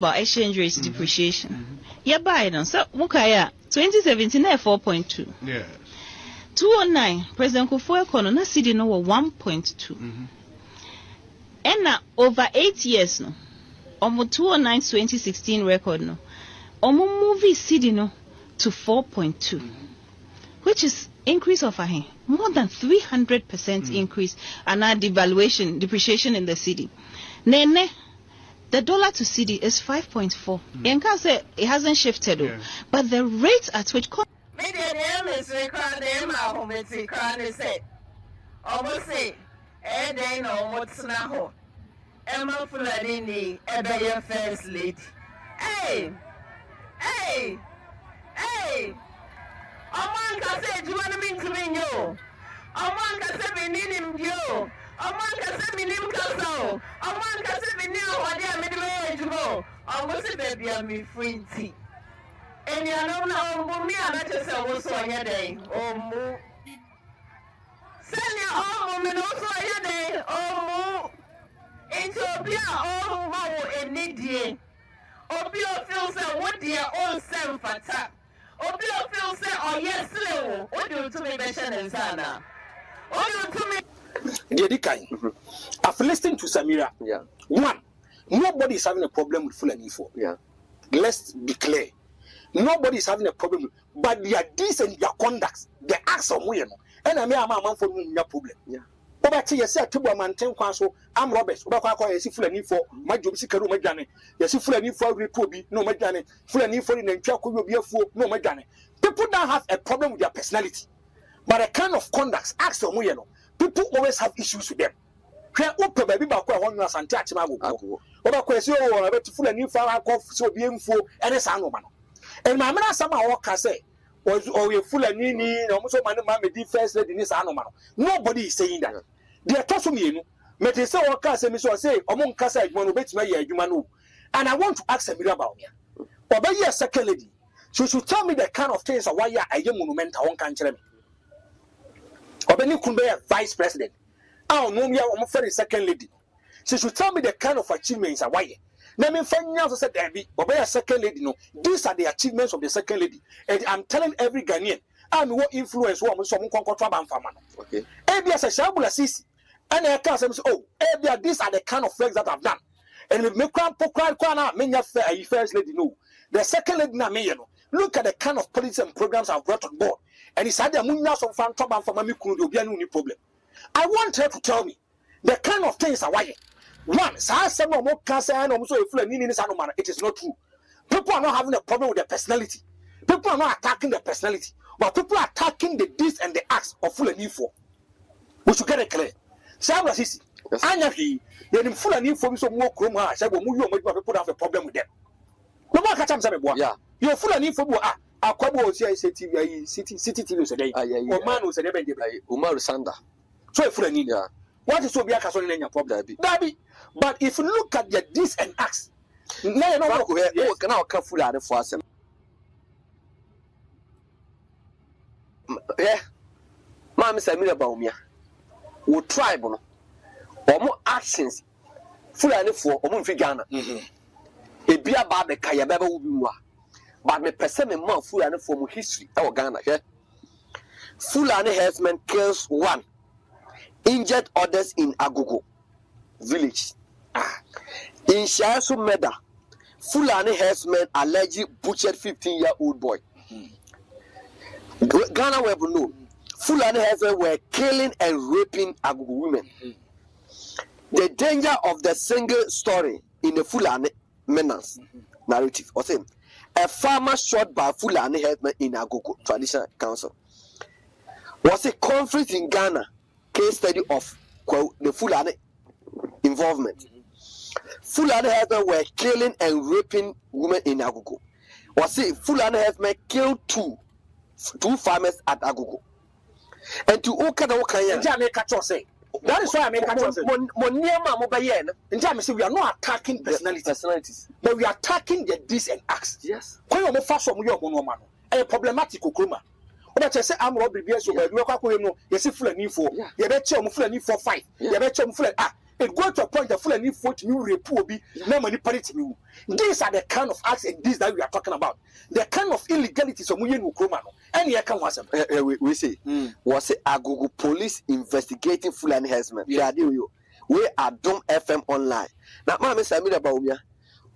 But exchange rate depreciation. Yeah, by now. So, Mukaya, 2017, 4.2. Yeah. 209, President Kufuor Kono, city no 1.2. And now, over 8 years, no. Omo 209, 2016 record, no. Omo movie city no to 4.2. Which is increase of more than 300% increase and our devaluation, depreciation in the city. Nene. The dollar to CD is 5.4. It hasn't shifted, but the rates at which. Hey! Hey! Hey! I've listened to Samira. Yeah. One, nobody is having a problem with Fulani. Yeah. Let's be clear. Nobody is having a problem, but their deeds and their conducts, the acts of women, and I may have a man for no problem. Yeah. Over to yourself, to maintain counsel, I'm Robert. Obacqua is Fulani for my job, Sikaru Majani. Yes, Fulani for Repubi, no Majani. Fulani for in and Chaku will be a fool, no Majani. People don't have a problem with their personality, but a kind of conducts, acts of women. People always have issues with them. And my man, some I say, or you're full and mammy first lady in this animal. Nobody is saying that. They are tossing me, met a so say, among Casa, one of its mayor, you. And I want to ask Samira Bawumia. Or by your second lady, she should tell me the kind of things of why I am monumental one country. Obeni Kumbaya, Vice President. I know me, I'm a second lady. She should tell me the kind of achievements are why. Let me find out, said Abby, Obey a second lady. No, these are the achievements of the second lady. And I'm telling every Ghanaian, I'm what influence woman, someone conquered Traban Farman. Okay. Abby as a shamble assist. And I can't say, oh, Abby, these are the kind of things that I've done. And with me, Cramp, Pokran, Mania Fair, you first lady, no. The second lady, Namino. Look at the kind of policies and programs I've brought on board. And it's had the moon now from Traban Farman, you could be a new problem. I want her to tell me the kind of things are why. One, it is not true. People are not having a problem with their personality. People are not attacking their personality, but people are attacking the deeds and the acts of Fulani for. We should get it clear. Samra Sisi, Anyahi, then Fulani for me so more Kroma, people have a problem with them. No more catch them, Samuel. You're Fulani for what? A couple of city TV today. Or man was a never Umar Sanda. So Fulani, what is Obia Casson in your problem? But if you look at the this and acts, now can I come full out of us? Yeah, Mamma Samira Bawumia will tribal or more actions full and for Omfigana. A beer barber Kayababa will be more, but me percent a month full and form history. Our Ghana here full and herdsman kills one. Injured others in Agogo village. In Shiasu Meda, Fulani herdsmen allegedly butchered 15-year-old boy. Ghana will know Fulani herdsmen were killing and raping Agogo women. The danger of the single story in the Fulani menace narrative. A farmer shot by Fulani herdsmen in Agogo traditional council. Was a conflict in Ghana. Case study of the Fulani involvement. Fulani herdsmen were killing and raping women in Agogo. Was say Fulani herdsmen killed two farmers at Agogo. And to Okada, that is why I make a say we are not attacking personalities, but we are attacking the deeds and acts. Yes. A problematic Okroma. But I say I'm Robbie Biaso, but you are going to see Fulani for. You bet you are Fulani for five. You bet you are Fulani. Ah, It go to a point that Fulani vote me will be no money parity me. These are the kind of acts and these that we are talking about. The kind of illegalities of Munyan Ukroma. And here can was we say was Agogo police investigating Fulani herdsmen. Yeah, we are Adom FM online. Now, Mama Samira Bawumia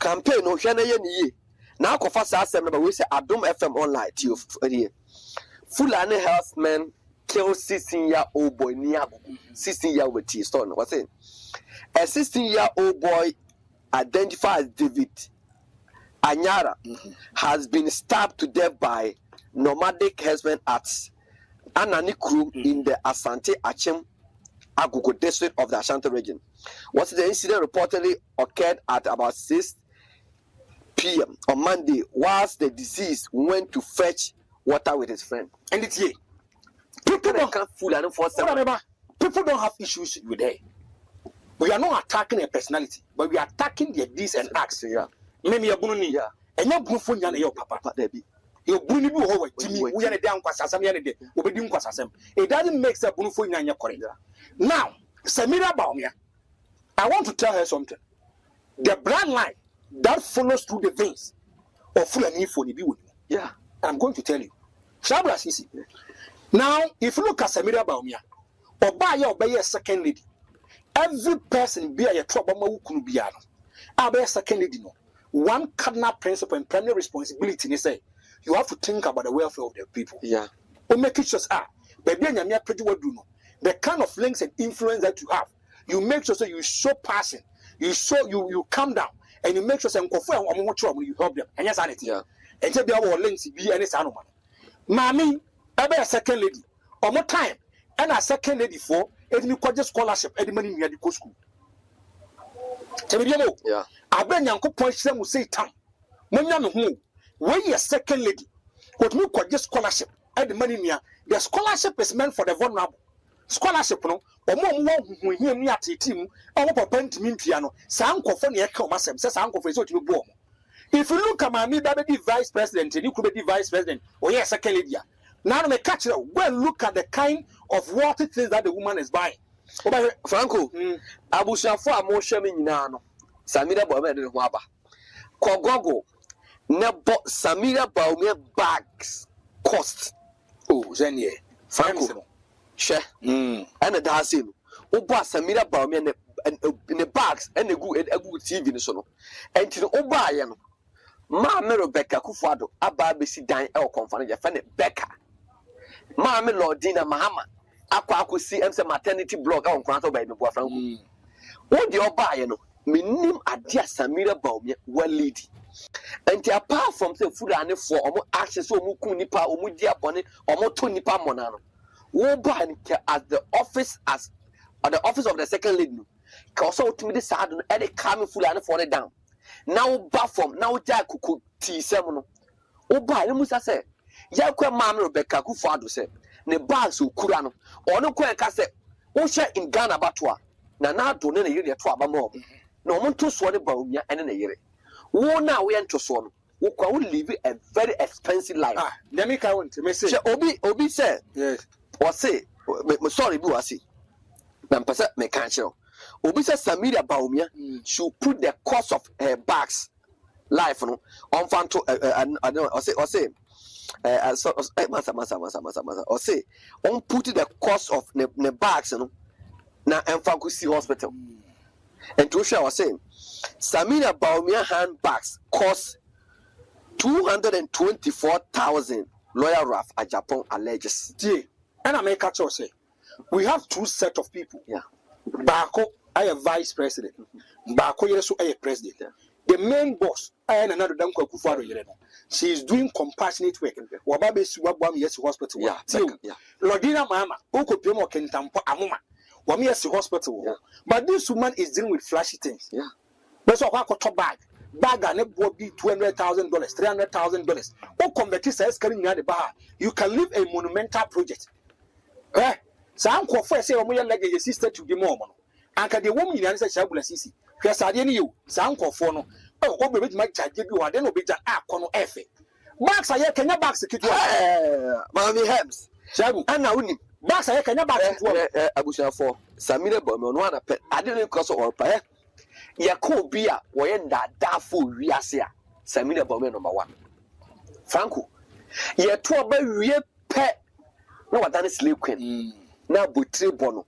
campaign no shana ye. Now, confess us, but we say Adom FM online to you. Fulani herdsmen kill 16-year-old boy near 16-year-old T. Stone. What's it? A 16-year-old boy identified as David Anyara has been stabbed to death by nomadic herdsmen at Anani Krum in the Asante Achem Agogo district of the Ashanti region. What's the incident reportedly occurred at about 6 p.m. on Monday, whilst the deceased went to fetch water with his friend. And it's here. People don't have issues with them. We are not attacking a personality, but we are attacking their deeds and acts. Yeah. Maybe you're going to and you're going to be your papa. You're going to be over Jimmy. We are down Kwasasam. We'll be doing Kwasasam. It doesn't make sense. Now, Samira Bawumia, I want to tell her something. The blood line that follows through the veins of Fulani Fulani be with you. Yeah. I'm going to tell you. Shabla Sisi. Now, if you look at Samira Bawumia, or by your be a second lady, every person be a trouble could be out. I be a second lady. No, one cardinal principle and primary responsibility is say you have to think about the welfare of the people. Yeah. Or make it just ah, but then you're pretty well do no. The kind of links and influence that you have, you make sure so you show passion, you show you calm down, and you make sure so you help them. And yes, sanity. Yeah. And so they have links be any animal. Mommy. Ebe a second lady, or more time, and a second lady for any college scholarship, any money near the co school. Yeah, I bring Uncle Punch them who say, Tom, Munyan, who, when you're second lady, what new college scholarship, and the money near the scholarship is meant for the vulnerable. Scholarship, no, or more who hear me at the team, or pent me piano, some confounding echo myself, says Uncle Fizzo to be born. If you look at my baby vice president, and you could be vice president, or yes, second lady. Now they catch it. Well, look at the kind of worthy things that the woman is buying. Franco, Abushafo amoshemi nyina no. Samira Bawumia de ho aba. Kogogo nebo Samira Bawumia bags cost. Oh, Jenny. Franco. She. And the hasil. Oba Samira Bawumia ne bags and egu TV ni so no. Enti no oba ye no. Maame Rebecca Kufuado aba be si dan e konfane je fane Becca. Maame Lodina Mahama akwa si MC maternity blog on kwanto by me boafran ku. Wo de obaye no menim ade Samira Bawumia wa lady. And apart from say Fulani for omo access omo kun nipa omo dia bone omo to nipa mona no. Wo ba nke at the office of the second lady no. Ka so otumi de saado no e de come Fulani for the down. Now baffom now jack cook tea seminal. Oh, by the Musa said, Yakwe Mamma Rebecca Kufado said, Nebas who Kurano, or no Quaker said, Osha in Ghana Batwa, Nana Donne Yeria Twabamo, no one to swan Bawumia and an Ere. Wo now we enter swan, who can live a very expensive life. Ah, let me count, Message Obi said, yes, or say, sorry, Buasi. Nampasa me can't show. Obisa Samira Bawumia should put the cost of her bags life on Fanto or say on put the cost of the bags na Mfankusi hospital. And Tosha was saying Samira Bawumia handbags cost 224,000 lawyer raf at Japan alleges. And I make a choice. We have two set of people. Yeah. Bako I am vice president. Bako Yesu I am president. Yeah. The main boss, I am another Danko Kufado Yerena. She is doing compassionate work. Wababe Suabam Yesu Hospital. Yeah. Lodina Mahama, Oko Pemo Kentampo Amuma, Wami Yesu Hospital. Yeah. But this woman is dealing with flashy things. Yeah. That's what I got top bag. Bag and it will be $200,000, $300,000. Oh, competition is carrying out the bar. You can live a monumental project. Eh? So I'm confessed, say, I'm like your sister to the moment. And can the woman in the answer Shabula Sisi? Yes, I didn't you. So I'm confessed. Oh, what will my child give you? I don't know. Big app on F. Max, I can your box to keep your Mammy Hems. Shabu, and now, That's a can about Abusha for Samira Bawumia pet. I didn't cross or pay. Yako beer, Wayenda, Dafu, Riasia, Samira Bawumia number one. Franco, ye two about pet. No, what that is sleeping. Now, Butri Bono.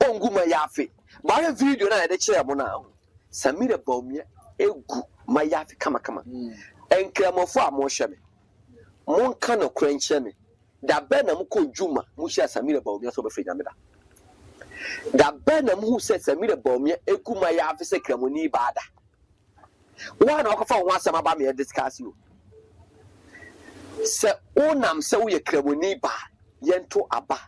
Onguma Yafi. By video, I had a chair now. Samira Bawumia, Egu, my Yafi, Kamakama. And Kramofa Moshami. Monkano Crenchami. Da bena muko juma mushia Samira Bawumia sobe fridamida. Da bena mu said Samira Bawumia ekuma ya afise kremoni bada. Wana wakofa wansama ba me discuss you. Se onam se wo ye kremoni ba yento aba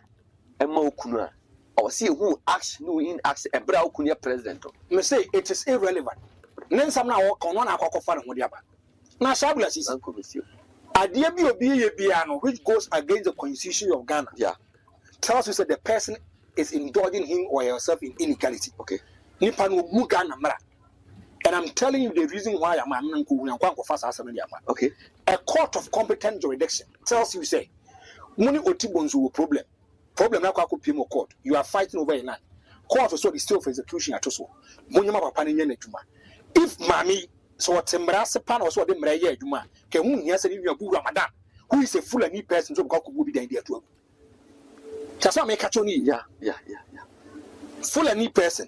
ema okunu a. O se hu action no in action ebra okunu ye president. Me say it is irrelevant. Nensam na wo kono na akokofa ne ho dia ba. Na shabula si san komisiyo. Which goes against the constitution of Ghana, yeah, tells us that the person is indulging him or herself in illegality. Okay. And I'm telling you the reason why I'm okay. A court of competent jurisdiction tells you, say, money or tibons will problem. Problem now court. You are fighting over a land. Court also is still for execution at also. If mommy. So Timber Sepan or so the Maria Duma, Kamun, yes, and even a Bura Madame, who is a Fulani person, so Goku will be the idea to him. Just not make a tony, yeah. Fulani person.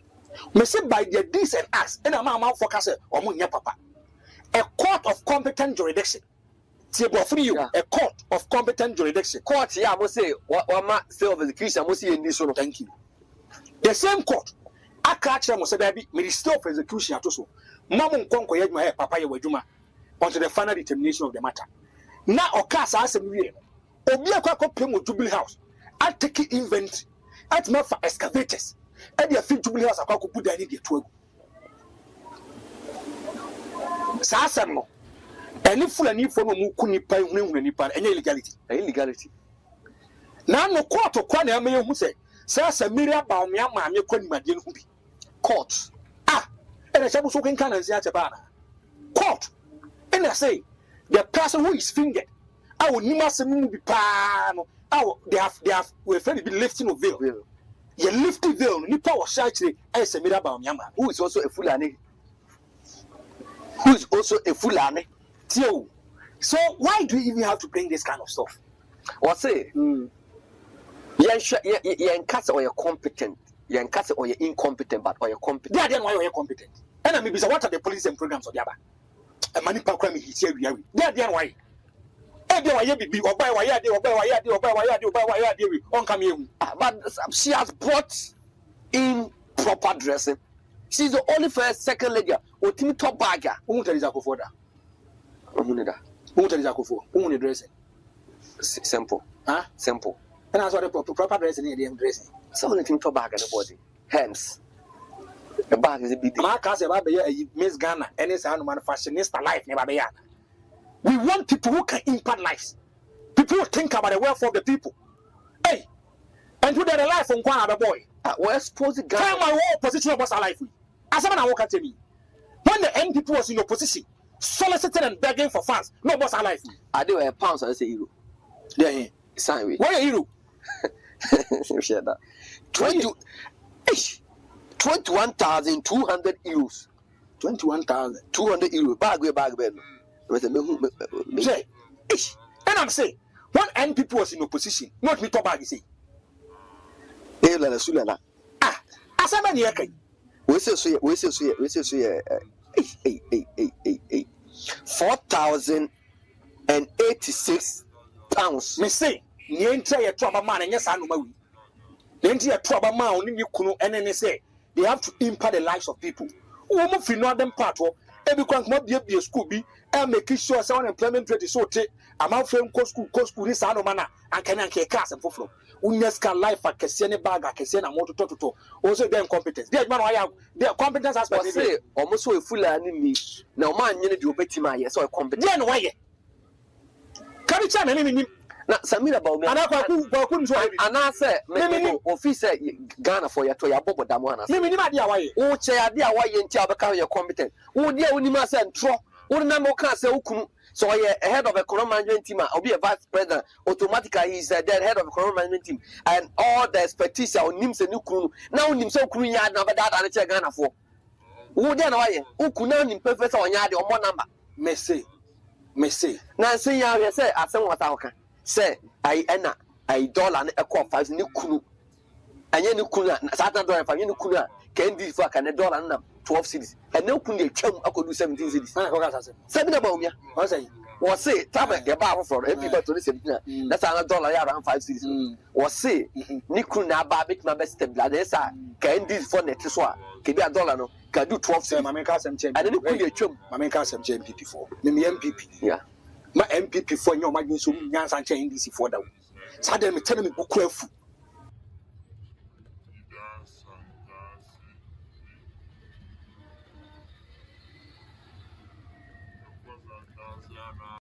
We say by their deeds and acts, and a mamma for Castle or Munya Papa. A court of competent jurisdiction. Table for you, a court of competent jurisdiction. Court, yeah, I will say, what my self as a Christian will see in this sort of thank you. The same court. I catch them was a baby, minister of execution at also. Mamma Conco Yadma, Papa Yajuma, onto the final determination of the matter. Now, Ocasa as a million. Obia Quaco Pim with Jubilee House. I take it inventory. I not for excavators. And your feet Jubilee House, I could put the idea to Sasamo. And if Fulani for no Mukuni Pai, Nipan, any illegality. Illegality. Now, no court or Quania may who say, Samira Bawumia, Mammy, Quanimadin, who be court. Court, and I say the person who is fingered, I will not be pan. They have we're afraid to be lifting of veil. You lift the veil, you power shite as a Samira Bawumia, who is also a Fulani. So, why do you even have to bring this kind of stuff? Or say, you're in cast or you're competent. You're incompetent or you're incompetent, but or you're competent. They are why you're competent. And I mean, what are the police and programs of the other? A money program is here. They are the why. And they were be or by why they were by why they were by why they were by why they were on coming. But she has brought in proper dressing. She's the only first, second lady or team top bagger. Who is that for that? Who is that for? Who is dressing? Simple. Huh? Simple. And that's what the proper dressing is the dressing. So only thing for bag and the body. Hence, the bag is a big deal. My case about Miss Ghana, and it's an fashionista life. We want people who can impact lives. People who think about the welfare of the people. Hey, and who their life on Kwana boy. We're exposed to Ghana. Tell my whole position of what's our life. As someone I walk at me, when the end people was in your position, soliciting and begging for funds, no what's our life. I do a pound, so I say euro. Yeah, sign with. Why euro? Share that. 21,200 euros. 21,200 euros. Bag. And I'm saying, when N people was in opposition, not me to bag, you say. Ah, as a man, you can. We say, 4,086 pounds. Me say. You enter a trouble man and yes, I know my way. You enter a trouble man on you couldn't and then they say they have to impact the lives of people. Woman, if you know them part of every crank, not be a school be and making sure someone employment rate is so take amount from co school this anomana and can care cars and for UNESCO life at Cassian bag at Cassian and motor to also their competence. They are competence as I say, almost so a full enemy. Now, man, you need to bet him. I saw a competition. Why can you tell me? Na Samira Bawumia and say, officer Ghana for your toy, Bobo Damwana. Mimi, my dear, why? Oh, chair, dear, why you tell the county competent? Oh, dear, only must and throw So he a head of a corona management team, I'll be a vice president. Automatically, he's the head of a corona management team, and all the expertise on Nims and Ukunu. Now Nims so Kunu yard number that and check Ghana for. Who then are you? Ukuna Nimperfect on yard or more number? Messi. Now say, I say, I send what I can say. I enter a dollar and a coffee as Nukunu. And Yenukuna, Saturn dollar for Yenukuna, Candy for a dollar and 12 cities, and no Kundi Chum, I could do 17 cities. Samira Bawumia, I say, or say, Tabak, a bar for everybody to listen. That's another dollar around 5 cities. Or say, Nikuna Babik, my best step, Ladesa, Candy for Netuswa, Kibia Dolano, can do 12 cities. I mean, Cassim Champ, I didn't put your chum, I mean, Cassim Champ before. Mimi MPP, yeah. My MPP for your magnus, Yansan Chain DC for them. Sadam, tell me, Bukufu.